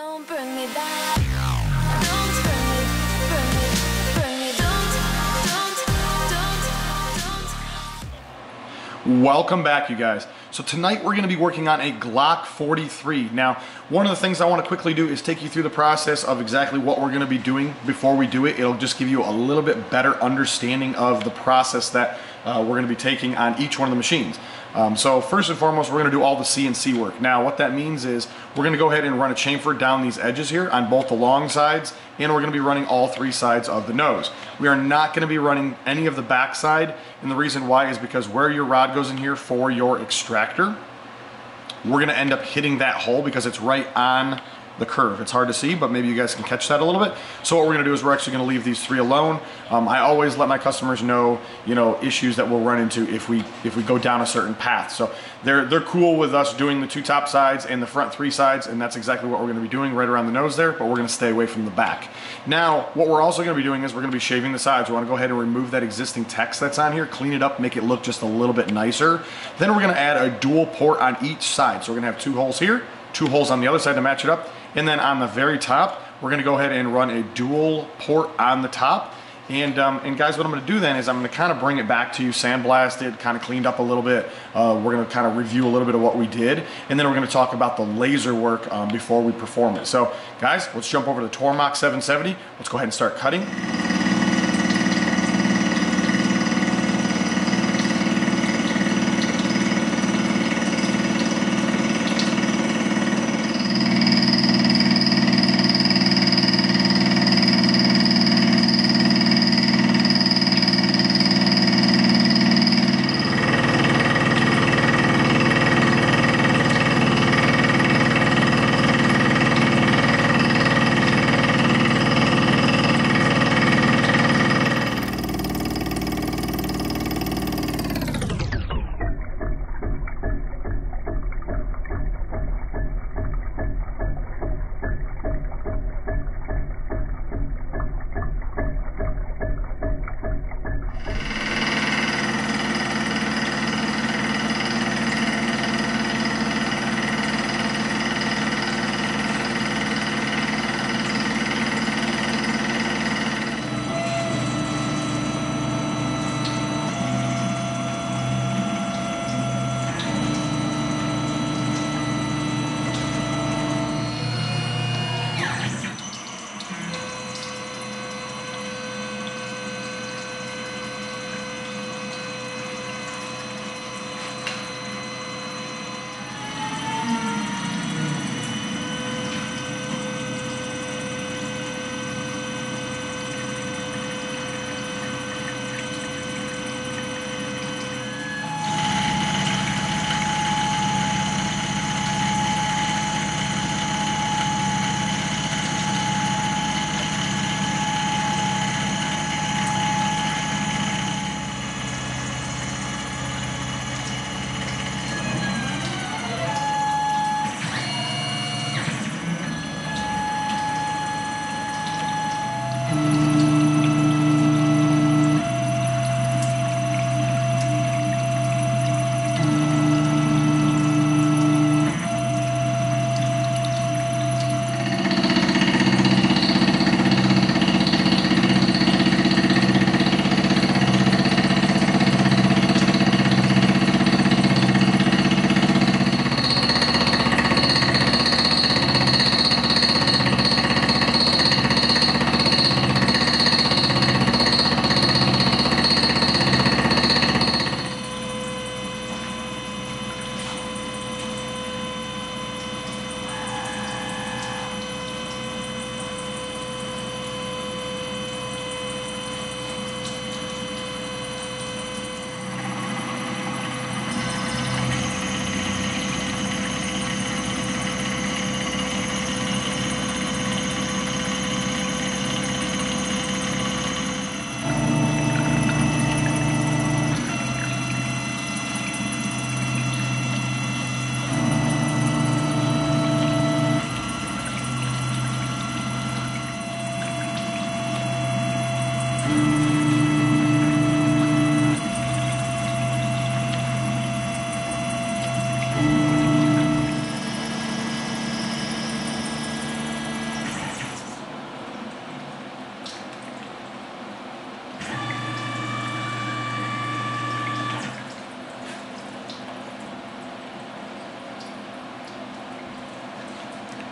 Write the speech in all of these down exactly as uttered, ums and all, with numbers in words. Don't bring me back. Don't bring me, bring me, bring me. Don't, don't, don't, don't. Welcome back, you guys. So tonight we're going to be working on a Glock forty-three. Now, one of the things I want to quickly do is take you through the process of exactly what we're going to be doing before we do it. It'll just give you a little bit better understanding of the process that uh, we're going to be taking on each one of the machines. Um, so first and foremost, we're going to do all the C N C work. Now what that means is we're going to go ahead and run a chamfer down these edges here on both the long sides, and we're going to be running all three sides of the nose. We are not going to be running any of the back side, and the reason why is because where your rod goes in here for your extractor, we're going to end up hitting that hole because it's right on the curve. It's hard to see, but maybe you guys can catch that a little bit. So what we're gonna do is we're actually gonna leave these three alone. Um, I always let my customers know, you know, issues that we'll run into if we if we go down a certain path. So they're they're cool with us doing the two top sides and the front three sides, and that's exactly what we're gonna be doing right around the nose there, but we're gonna stay away from the back. Now, what we're also gonna be doing is we're gonna be shaving the sides. We wanna go ahead and remove that existing text that's on here, clean it up, make it look just a little bit nicer. Then we're gonna add a dual port on each side. So we're gonna have two holes here, two holes on the other side to match it up. And then on the very top, we're gonna go ahead and run a dual port on the top. And, um, and guys, what I'm gonna do then is I'm gonna kind of bring it back to you, sandblasted, kind of cleaned up a little bit. Uh, we're gonna kind of review a little bit of what we did. And then we're gonna talk about the laser work um, before we perform it. So guys, let's jump over to the Tormach seven seventy. Let's go ahead and start cutting.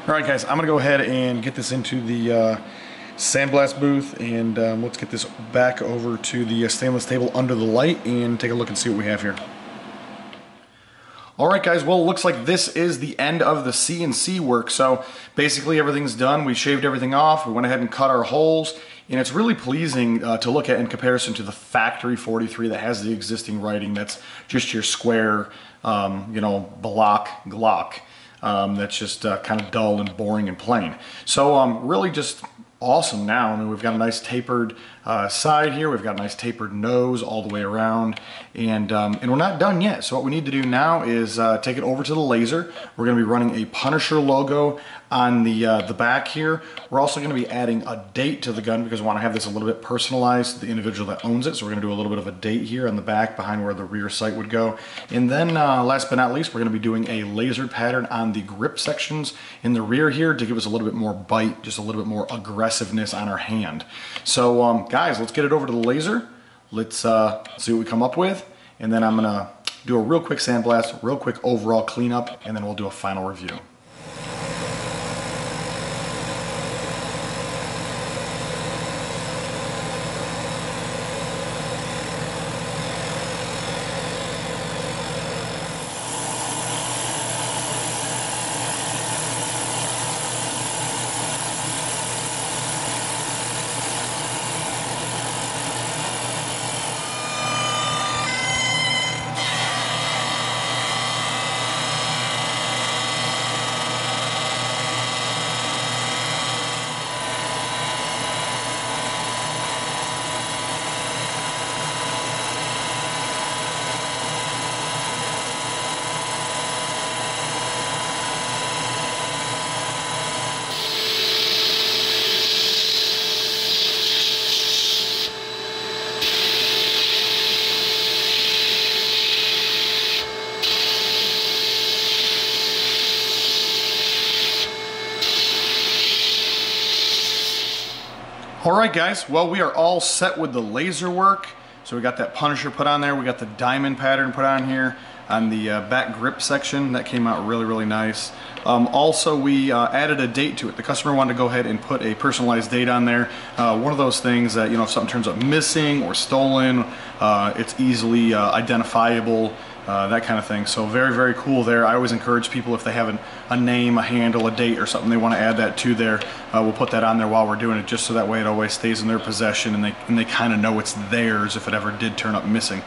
Alright guys, I'm going to go ahead and get this into the uh, sandblast booth, and um, let's get this back over to the stainless table under the light and take a look and see what we have here. Alright guys, well it looks like this is the end of the C N C work. So basically everything's done. We shaved everything off, we went ahead and cut our holes, and it's really pleasing uh, to look at in comparison to the factory forty-three that has the existing writing. That's just your square, um, you know, block Glock. Um, that's just uh, kind of dull and boring and plain. So um, really just awesome now. I mean, we've got a nice tapered uh, side here, we've got a nice tapered nose all the way around, and um, and we're not done yet. So what we need to do now is uh, take it over to the laser. We're going to be running a Punisher logo on the uh, the back here. We're also going to be adding a date to the gun because we want to have this a little bit personalized to the individual that owns it. So we're going to do a little bit of a date here on the back behind where the rear sight would go. And then uh, last but not least, we're going to be doing a laser pattern on the grip sections in the rear here to give us a little bit more bite, just a little bit more aggressive on our hand. So um, guys, let's get it over to the laser. Let's uh, see what we come up with, and then I'm gonna do a real quick sandblast, real quick overall cleanup, and then we'll do a final review. Alright guys, well we are all set with the laser work. So we got that Punisher put on there, we got the diamond pattern put on here on the uh, back grip section. That came out really, really nice. Um, also we uh, added a date to it. The customer wanted to go ahead and put a personalized date on there. Uh, one of those things that, you know, if something turns up missing or stolen, uh, it's easily uh, identifiable. Uh, that kind of thing. So very, very cool there. I always encourage people, if they have an, a name, a handle, a date or something, they want to add that to there. Uh, we'll put that on there while we're doing it, just so that way it always stays in their possession and they and they kind of know it's theirs if it ever did turn up missing.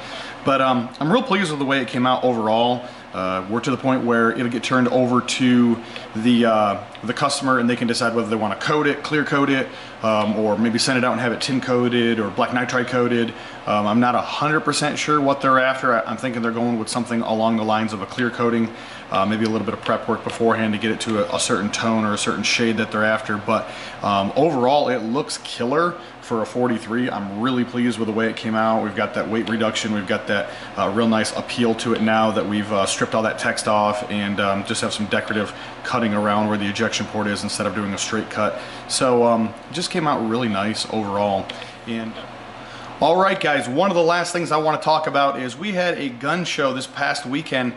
But um, I'm real pleased with the way it came out overall. Uh, we're to the point where it'll get turned over to the uh, the customer, and they can decide whether they want to coat it, clear coat it, um, or maybe send it out and have it tin coated or black nitride coated. Um, I'm not one hundred percent sure what they're after. I, I'm thinking they're going with something along the lines of a clear coating, uh, maybe a little bit of prep work beforehand to get it to a, a certain tone or a certain shade that they're after. But um, overall, it looks killer for a forty-three. I'm really pleased with the way it came out. We've got that weight reduction. We've got that uh, real nice appeal to it now that we've uh, stripped all that text off, and um, just have some decorative cutting around where the ejection port is instead of doing a straight cut. So um, it just came out really nice overall. And all right guys, one of the last things I want to talk about is we had a gun show this past weekend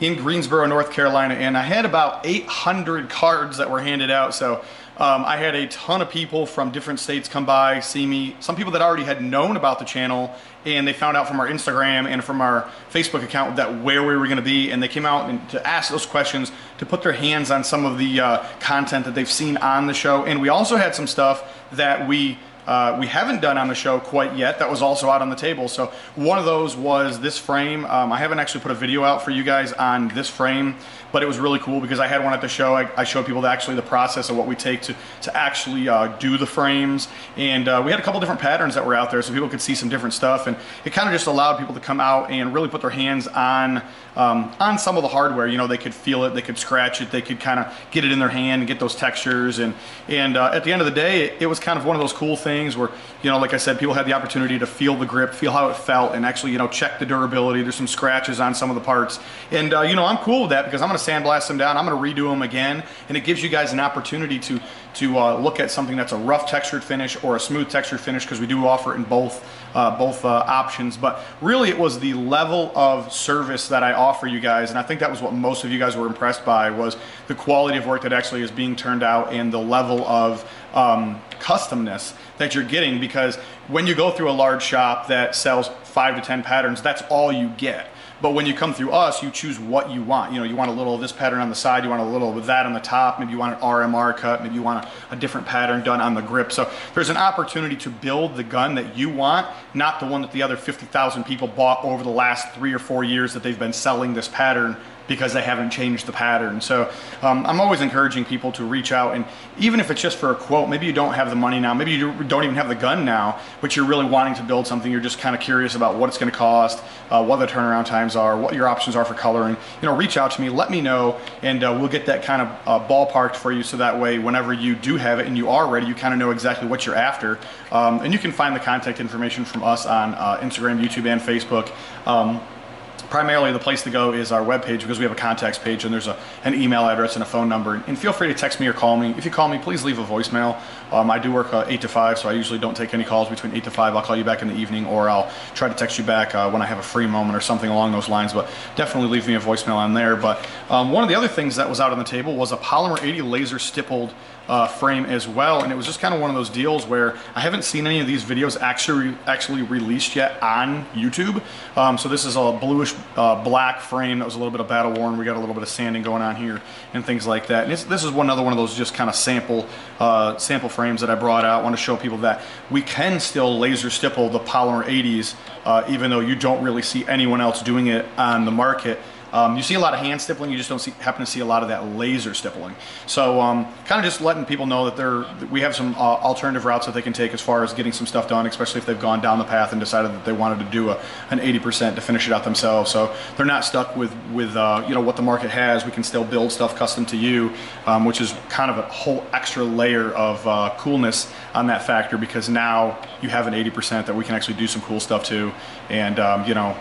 in Greensboro, North Carolina, and I had about eight hundred cards that were handed out. So Um, I had a ton of people from different states come by, see me. Some people that already had known about the channel, and they found out from our Instagram and from our Facebook account that where we were going to be, and they came out and to ask those questions, to put their hands on some of the uh, content that they've seen on the show. And we also had some stuff that we Uh, we haven't done on the show quite yet that was also out on the table. So one of those was this frame. um, I haven't actually put a video out for you guys on this frame, but it was really cool because I had one at the show. I, I showed people the, actually the process of what we take to, to actually uh, do the frames, and uh, we had a couple different patterns that were out there so people could see some different stuff, and it kind of just allowed people to come out and really put their hands on um, on some of the hardware. You know, they could feel it, they could scratch it, they could kind of get it in their hand and get those textures, and and uh, at the end of the day it, it was kind of one of those cool things Things where, you know, like I said, people had the opportunity to feel the grip, feel how it felt, and actually, you know, check the durability. There's some scratches on some of the parts, and uh, you know, I'm cool with that because I'm going to sandblast them down, I'm going to redo them again, and it gives you guys an opportunity to to uh, look at something that's a rough textured finish or a smooth textured finish, because we do offer it in both uh, both uh, options. But really it was the level of service that I offer you guys, and I think that was what most of you guys were impressed by, was the quality of work that actually is being turned out and the level of um, customness that you're getting. Because when you go through a large shop that sells five to ten patterns, that's all you get. But when you come through us, you choose what you want. You know, you want a little of this pattern on the side, you want a little with that on the top, maybe you want an R M R cut, maybe you want a, a different pattern done on the grip. So there's an opportunity to build the gun that you want, not the one that the other fifty thousand people bought over the last three or four years that they've been selling this pattern because they haven't changed the pattern. So um, I'm always encouraging people to reach out, and even if it's just for a quote, maybe you don't have the money now, maybe you don't even have the gun now, but you're really wanting to build something, you're just kind of curious about what it's gonna cost, uh, what the turnaround times are, what your options are for coloring. You know, reach out to me, let me know, and uh, we'll get that kind of uh, ballparked for you, so that way whenever you do have it and you are ready, you kind of know exactly what you're after. Um, and you can find the contact information from us on uh, Instagram, YouTube, and Facebook. Um, Primarily the place to go is our webpage, because we have a contacts page, and there's a, an email address and a phone number. And feel free to text me or call me. If you call me, please leave a voicemail. Um, I do work uh, eight to five, so I usually don't take any calls between eight to five. I'll call you back in the evening, or I'll try to text you back uh, when I have a free moment or something along those lines. But definitely leave me a voicemail on there. But um, one of the other things that was out on the table was a Polymer eighty laser stippled Uh, frame as well, and it was just kind of one of those deals where I haven't seen any of these videos actually actually released yet on YouTube. Um, so this is a bluish uh, black frame that was a little bit of battle worn. We got a little bit of sanding going on here and things like that. And it's, this is one another one of those just kind of sample uh, sample frames that I brought out. I want to show people that we can still laser stipple the Polymer eighties, uh, even though you don't really see anyone else doing it on the market. Um, you see a lot of hand stippling, you just don't see, happen to see a lot of that laser stippling. So um, kind of just letting people know that they're, that we have some uh, alternative routes that they can take as far as getting some stuff done, especially if they've gone down the path and decided that they wanted to do a, an eighty percent to finish it out themselves. So they're not stuck with, with uh, you know, what the market has. We can still build stuff custom to you, um, which is kind of a whole extra layer of uh, coolness on that factor, because now you have an eighty percent that we can actually do some cool stuff to. And, um, you know,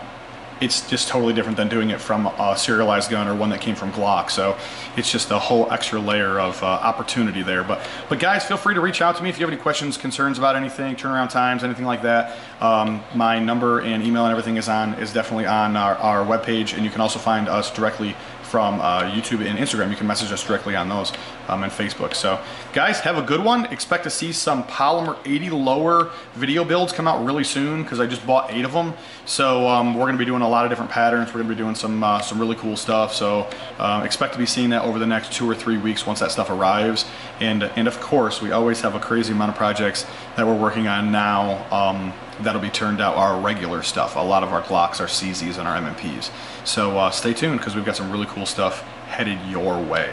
it's just totally different than doing it from a serialized gun or one that came from Glock. So it's just a whole extra layer of uh, opportunity there. But but guys, feel free to reach out to me if you have any questions, concerns about anything, turnaround times, anything like that. Um, my number and email and everything is on is definitely on our, our webpage, and you can also find us directly from uh, YouTube and Instagram. You can message us directly on those, um, and Facebook. So guys, have a good one. Expect to see some Polymer eighty lower video builds come out really soon, because I just bought eight of them. So um, we're gonna be doing a lot of different patterns. We're gonna be doing some uh, some really cool stuff. So uh, expect to be seeing that over the next two or three weeks once that stuff arrives. And, and of course, we always have a crazy amount of projects that we're working on now. Um, that'll be turned out our regular stuff, a lot of our Glocks, our C Zs, and our M M Ps. So uh, stay tuned, because we've got some really cool stuff headed your way.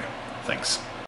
Thanks.